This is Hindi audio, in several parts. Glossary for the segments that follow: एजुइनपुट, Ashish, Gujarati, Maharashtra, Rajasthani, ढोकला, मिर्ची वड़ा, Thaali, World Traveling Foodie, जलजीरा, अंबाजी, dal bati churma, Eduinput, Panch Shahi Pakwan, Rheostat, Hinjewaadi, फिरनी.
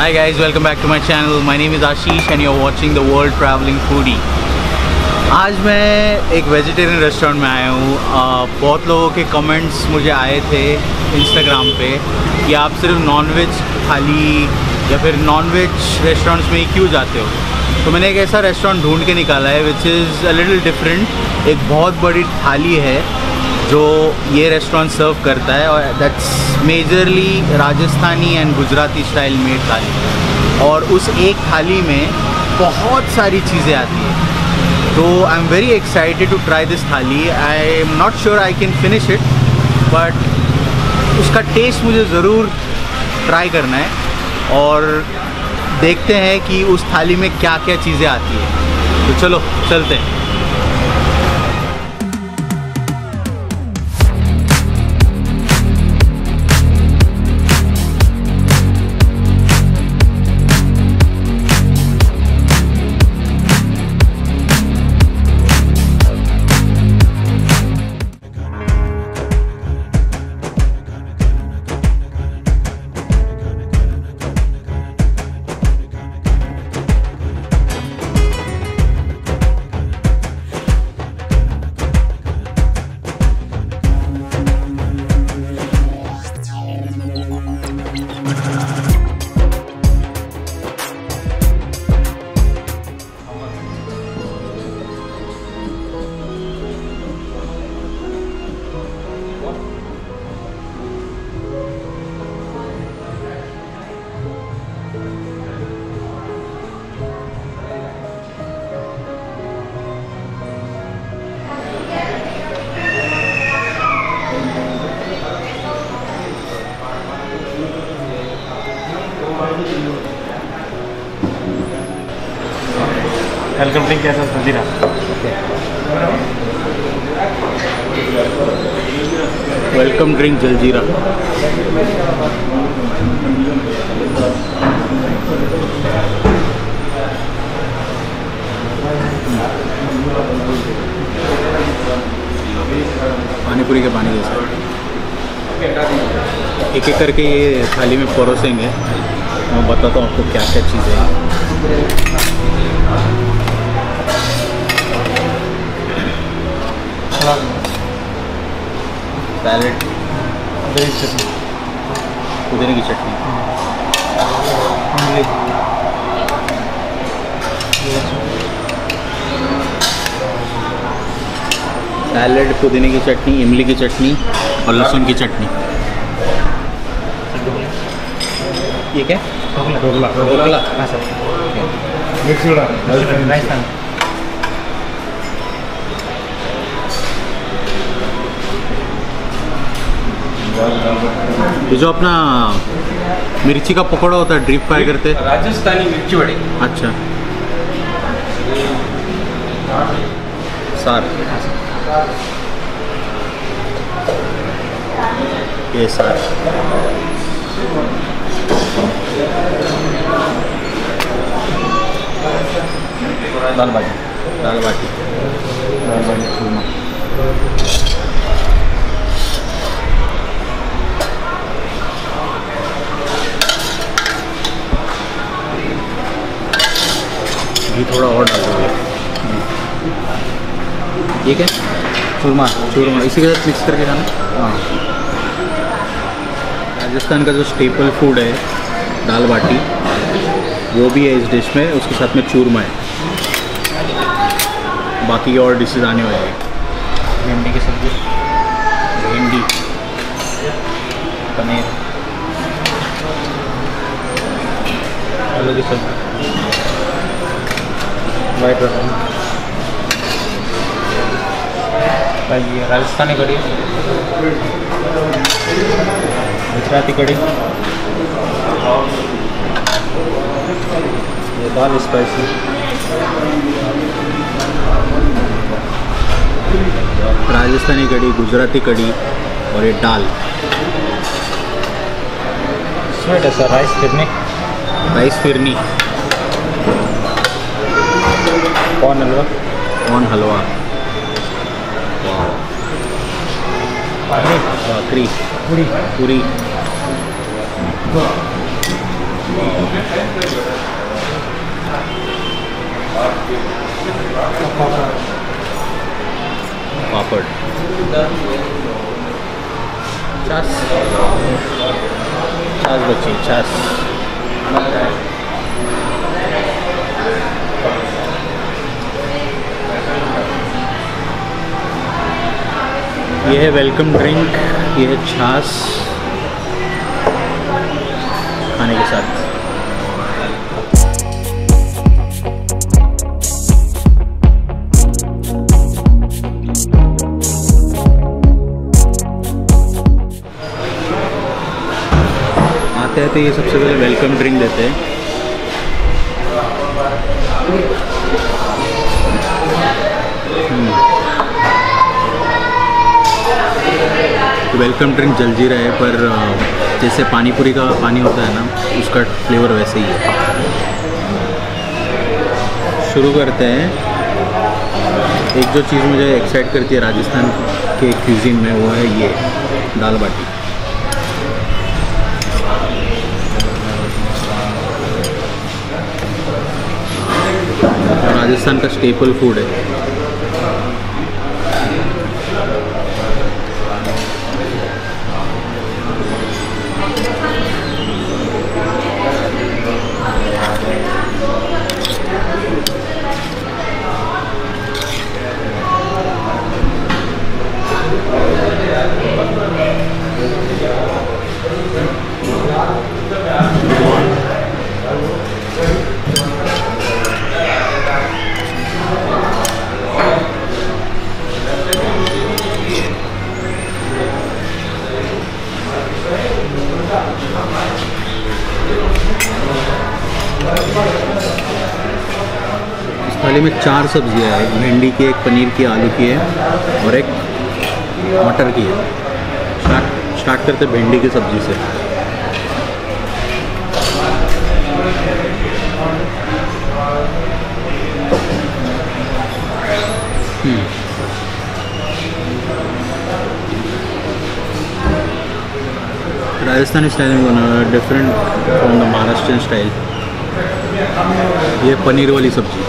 Hi guys, welcome back to my channel. My name is Ashish and you're watching the World Traveling Foodie. आज मैं एक वेजिटेरियन रेस्टोरेंट में आया हूँ। बहुत लोगों के कमेंट्स मुझे आए थे इंस्टाग्राम पे कि आप सिर्फ नॉनवेज थाली या फिर नॉनवेज रेस्टोरेंट्स में ही क्यों जाते हो। तो मैंने एक ऐसा रेस्टोरेंट ढूंढ के निकाला है which is a little different. एक बहुत बड़ी थाली है जो ये रेस्टोरेंट सर्व करता है और that's majorly Rajasthani and Gujarati style made thali, और उस एक थाली में बहुत सारी चीज़ें आती हैं। तो I am very excited to try this thali. I am not sure I can finish it, but उसका टेस्ट मुझे ज़रूर ट्राई करना है और देखते हैं कि उस थाली में क्या क्या चीज़ें आती हैं। तो चलो चलते हैं। वेलकम ड्रिंक कैसा जीरा? Welcome drink जलजीरा। पानीपुरी के पानी जैसा। एक एक करके ये थाली में परोसेंगे, मैं बताता हूँ आपको क्या क्या चीज़ें हैं। सैलेड, पुदीने की चटनी, सैलेड, पुदीने की चटनी, इमली की चटनी और लहसुन की चटनी। ये क्या? ढोकला। ढोकला हाँ सर, राजस्थान। ये जो अपना मिर्ची का पकौड़ा होता है, ड्रीप फ्राई करते हैं, राजस्थानी मिर्ची बड़ी। अच्छा, सार। ये सार। दाल बाटी। दाल बाटी। दाल बाटी चूरमा। थोड़ा और डाल दो। ठीक है, चूरमा। चूरमा इसी के साथ मिक्स करके खाना। हाँ, राजस्थान का जो स्टेपल फूड है दाल बाटी, वो भी है इस डिश में, उसके साथ में चूरमा है। बाकी और डिशेज आने वाली है। भिंडी की सब्जी, भिंडी, पनीर, आलू की सब्जी, वाइट राजस्थानी कढ़ी, गुजराती कढ़ी, ये दाल स्पाइसी, राजस्थानी कढ़ी, गुजराती कढ़ी और ये दाल। स्वीट है sir, rice फिरनी। Rice फिरनी, कौन हलवा? कौन हलवा, पूरी पूरी पूरी, पापड़ 50 बच्ची 50 ये है वेलकम ड्रिंक, ये है छाछ खाने के साथ। आते हैं तो ये सबसे पहले वेलकम ड्रिंक देते हैं। वेलकम ड्रिंक जलजीरा है, पर जैसे पानीपुरी का पानी होता है ना, उसका फ्लेवर वैसे ही है। शुरू करते हैं। एक जो चीज़ मुझे एक्साइट करती है राजस्थान के क्यूजिन में, वो है ये दाल बाटी। राजस्थान का स्टेपल फूड है। थाली में 4 सब्जियां हैं, एक भिंडी की, एक पनीर की, आलू की है और एक मटर की है। स्टार्ट करते भिंडी की सब्जी से। राजस्थानी स्टाइल में बना है, different from the Maharashtrian style. ये पनीर वाली सब्जी।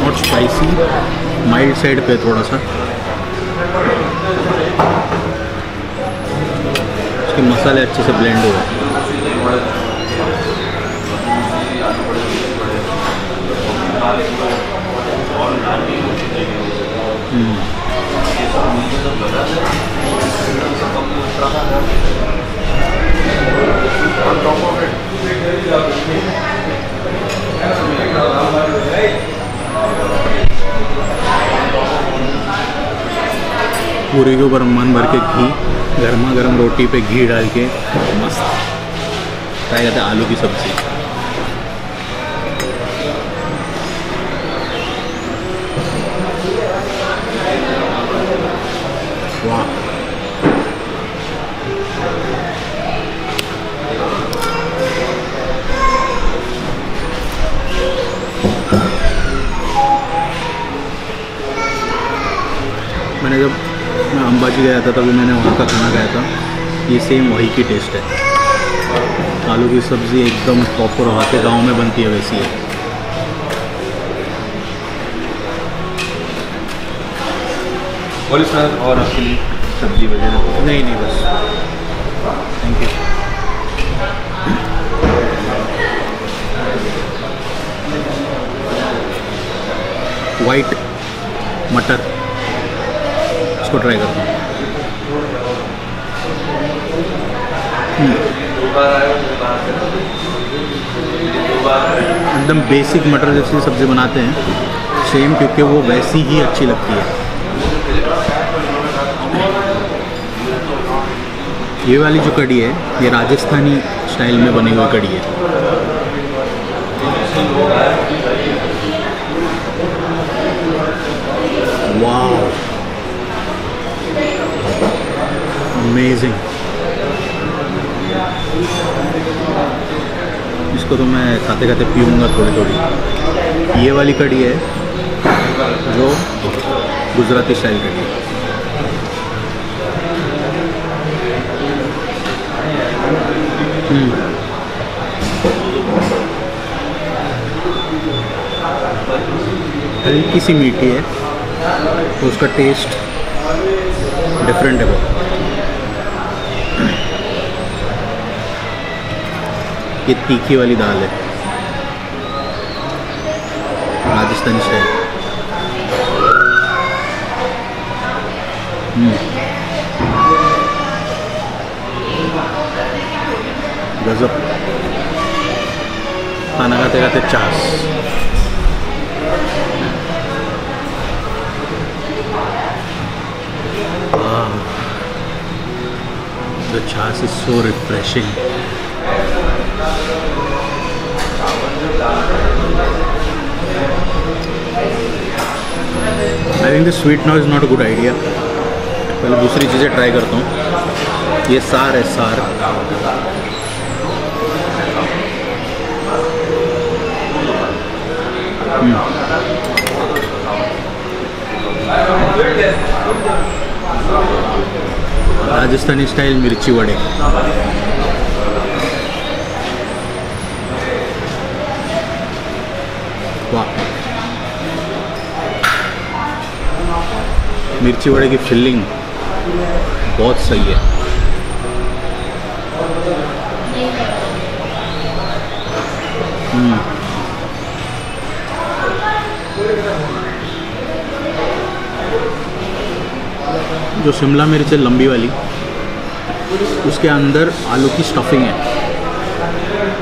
नॉट स्पाइसी, माइल्ड साइड पे थोड़ा सा। इसके मसाले अच्छे से ब्लेंड हुए। पूरी के ऊपर मन भर के घी, गर्मा गर्म रोटी पे घी डाल के मस्त खाया जाता है। आलू की सब्जी मैंने जब मैं अंबाजी गया था तभी मैंने वहाँ का खाना खाया था। ये सेम वही की टेस्ट है। आलू की सब्ज़ी एकदम प्रॉपर हाथे गाँव में बनती है वैसी है। बोलिए सर, और आपके लिए सब्जी वगैरह? नहीं नहीं, बस थैंक यू। वाइट मटर, इसको ट्राई करता हूँ। एकदम बेसिक मटर जैसी सब्ज़ी बनाते हैं सेम, क्योंकि वो वैसी ही अच्छी लगती है। ये वाली जो कड़ी है, ये राजस्थानी स्टाइल में बनी हुई कड़ी है। Wow, amazing. इसको तो मैं खाते खाते पीऊँगा थोड़ी थोड़ी। ये वाली कड़ी है, जो गुजराती स्टाइल करी है। हल्की सी मीठी है तो उसका टेस्ट डिफरेंट है बहुत। ये तीखी वाली दाल है राजस्थानी स्टाइल। गजब खाना खाते खाते Chas. The chaas is so refreshing. I think the sweet now is not a good idea. पहले दूसरी चीज़ें ट्राई करता हूँ। ये सार है सार। राजस्थानी स्टाइल मिर्ची वड़े। वाह, मिर्ची वड़े की फिलिंग बहुत सही है। जो शिमला मिर्च है लंबी वाली, उसके अंदर आलू की स्टफिंग है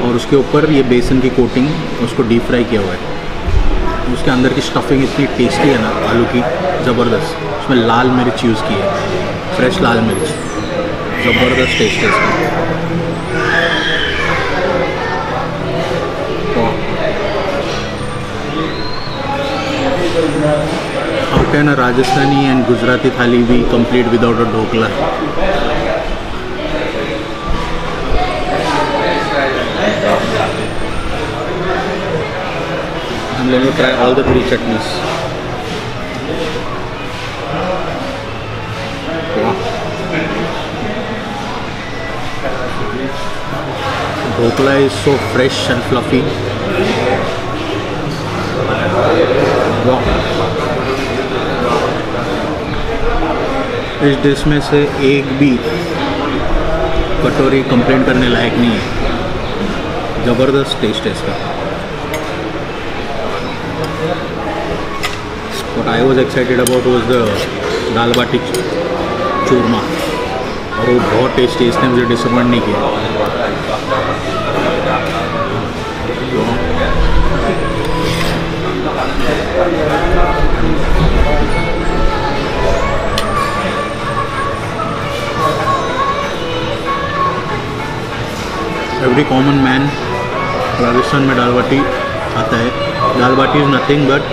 और उसके ऊपर ये बेसन की कोटिंग, उसको डीप फ्राई किया हुआ है। उसके अंदर की स्टफिंग इतनी टेस्टी है ना आलू की, ज़बरदस्त। उसमें लाल मिर्च यूज़ की है, फ्रेश लाल मिर्च। ज़बरदस्त टेस्ट है इसका। How can a Rajasthani and Gujarati thali be complete without a dhokla? I'm going to try all the three chutneys. Dhokla is so fresh and fluffy. Wow. इस डिश में से एक भी कटोरी कंप्लेंट करने लायक नहीं है। ज़बरदस्त टेस्ट है इसका। What I was excited about was the दाल बाटी चूरमा, और वो बहुत टेस्टी है, इसने मुझे डिसअपॉइंट नहीं किया। एवरी कॉमन मैन राजस्थान में दाल बाटी आता है। Dal baati is nothing but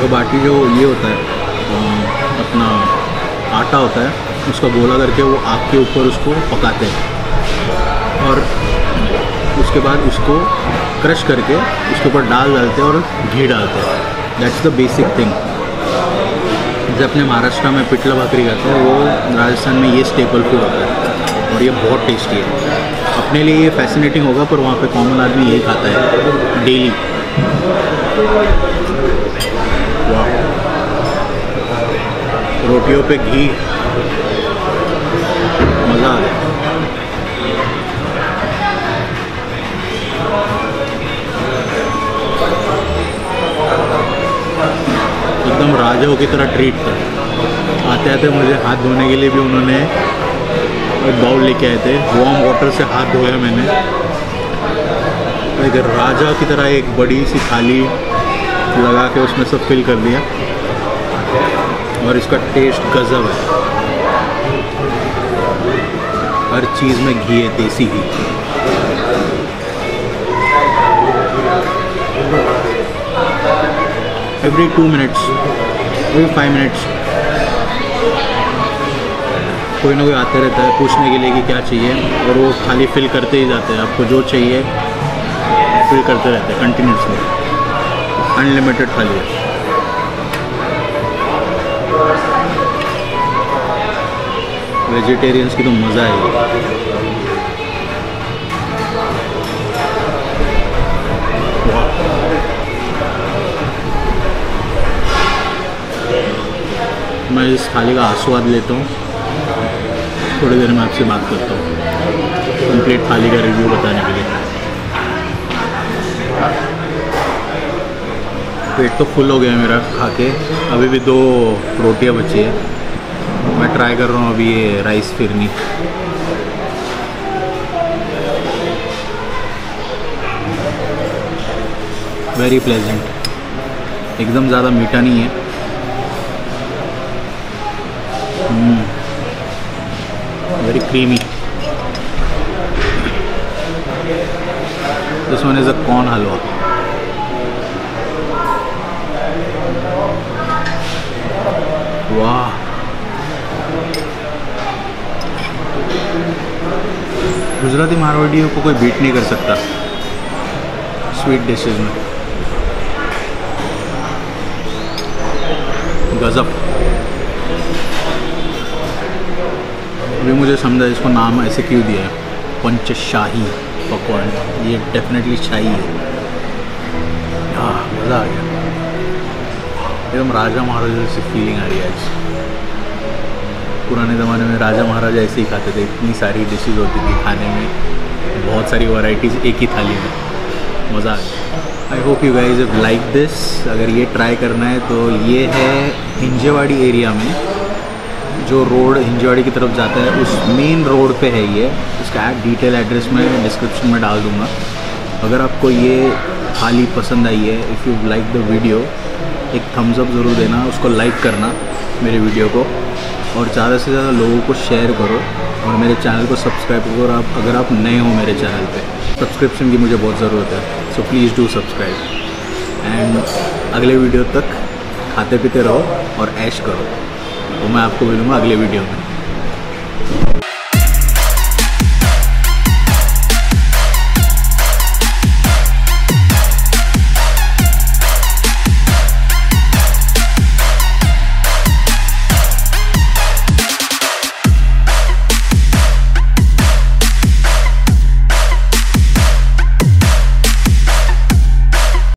वो बाटी जो ये होता है अपना आटा होता है, उसका गोला करके वो आग के ऊपर उसको पकाते हैं और उसके बाद उसको क्रश करके उसके ऊपर दाल डालते हैं और घी डालते हैं। That's the basic thing. जैसे अपने महाराष्ट्र में पिठला भाकरी खाते हैं, वो राजस्थान में ये स्टेपल फूड होता है और ये बहुत टेस्टी है। अपने लिए ये फैसिनेटिंग होगा पर वहाँ पे कॉमन आदमी यही खाता है डेली। वाह, रोटियों पे घी, मज़ा आ गया। एकदम राजाओं की तरह ट्रीट कर। आते आते मुझे हाथ धोने के लिए भी उन्होंने एक बाउल लेके आए थे। वार्म वाटर से हाथ धोया मैंने। एक राजा की तरह एक बड़ी सी थाली लगा के उसमें सब फिल कर दिया और इसका टेस्ट गजब है। हर चीज़ में घी है, देसी घी। एवरी 2 मिनट्स, एवरी 5 मिनट्स कोई ना कोई आते रहता है पूछने के लिए कि क्या चाहिए, और वो खाली फिल करते ही जाते हैं। आपको जो चाहिए फिल करते रहते हैं कंटिन्यूसली, अनलिमिटेड थाली है। वेजिटेरियंस की तो मज़ा है। मैं इस थाली का आस्वाद लेता हूँ, थोड़ी देर में आपसे बात करता हूँ कंप्लीट थाली का रिव्यू बताने के लिए। पेट तो फुल हो गया मेरा खा के, अभी भी 2 रोटियाँ बची है। मैं ट्राई कर रहा हूँ अभी ये राइस फिरनी। वेरी प्लेजेंट, एकदम ज़्यादा मीठा नहीं है। Very creamy. This one is a corn halwa. वाह, गुजराती मारवाड़ियों को कोई बीट नहीं कर सकता स्वीट डिशेज में। गजब। अभी मुझे समझा इसको नाम ऐसे क्यों दिया है, पंच शाही पकवान। ये डेफिनेटली शाही है। हाँ, मज़ा आ गया, एकदम राजा महाराजा जैसी फीलिंग आ रही है आज। पुराने ज़माने में राजा महाराजा ऐसे ही खाते थे, इतनी सारी डिशेज होती थी खाने में, बहुत सारी वैरायटीज़ एक ही थाली में। मज़ा आ गया। I hope you guys have like this. अगर ये ट्राई करना है तो ये है हिंजेवाड़ी एरिया में, जो रोड हिंजेवाड़ी की तरफ जाता है उस मेन रोड पे है ये। इसका डिटेल एड्रेस मैं डिस्क्रिप्शन में डाल दूँगा। अगर आपको ये थाली पसंद आई है, if you like the video, एक थम्स अप ज़रूर देना, उसको लाइक करना मेरे वीडियो को, और ज़्यादा से ज़्यादा लोगों को शेयर करो, और मेरे चैनल को सब्सक्राइब करो। और आप अगर आप नए हो मेरे चैनल पे, सब्सक्रिप्शन की मुझे बहुत ज़रूरत है, so please do subscribe. And अगले वीडियो तक खाते पीते रहो और ऐश करो। तो मैं आपको मिलूँगा अगले वीडियो में।